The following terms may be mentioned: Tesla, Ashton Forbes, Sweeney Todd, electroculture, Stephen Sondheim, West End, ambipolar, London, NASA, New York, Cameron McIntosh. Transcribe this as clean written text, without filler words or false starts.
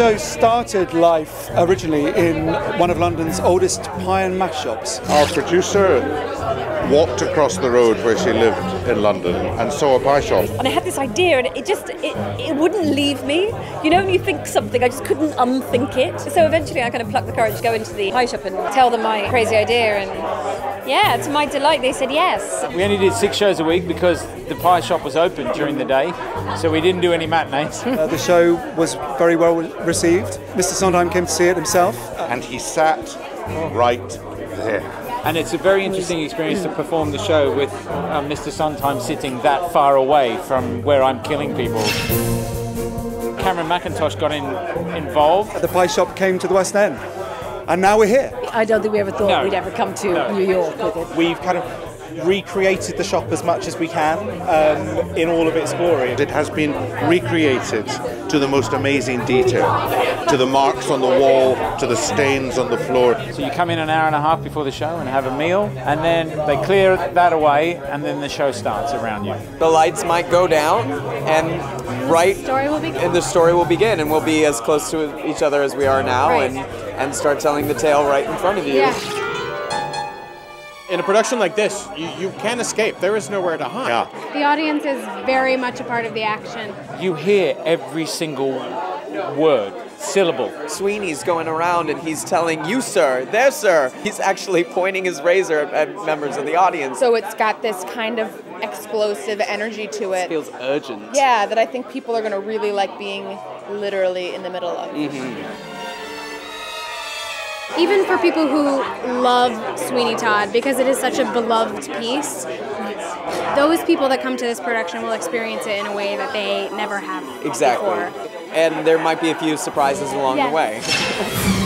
show started life originally in one of London's oldest pie and mash shops. Our producer walked across the road where she lived in London and saw a pie shop. And I had this idea and it wouldn't leave me. You know when you think something, I just couldn't unthink it. So eventually I kind of plucked the courage to go into the pie shop and tell them my crazy idea, and yeah, to my delight they said yes. We only did 6 shows a week because the pie shop was open during the day, so we didn't do any matinees. The show was very well received. Mr. Sondheim came to see it himself. And he sat right there. And it's a very interesting experience to perform the show with Mr. Sondheim sitting that far away from where I'm killing people. Cameron McIntosh got involved. The pie shop came to the West End, and now we're here. I don't think we ever thought we'd ever come to New York with it. We've kind of recreated the shop as much as we can in all of its glory. It has been recreated to the most amazing detail, to the marks on the wall, to the stains on the floor. So you come in an hour and a half before the show and have a meal, and then they clear that away, and then the show starts around you. The lights might go down, and the story will begin, and we'll be as close to each other as we are now, and start telling the tale right in front of you. Yeah. In a production like this, you can't escape. There is nowhere to hide. Yeah. The audience is very much a part of the action. You hear every single word, syllable. Sweeney's going around and he's telling you, sir, there, sir. He's actually pointing his razor at members of the audience. So it's got this kind of explosive energy to it. It feels urgent. Yeah, that I think people are going to really like being literally in the middle of. Mm-hmm. Even for people who love Sweeney Todd, because it is such a beloved piece, those people that come to this production will experience it in a way that they never have before. Exactly. And there might be a few surprises along the way.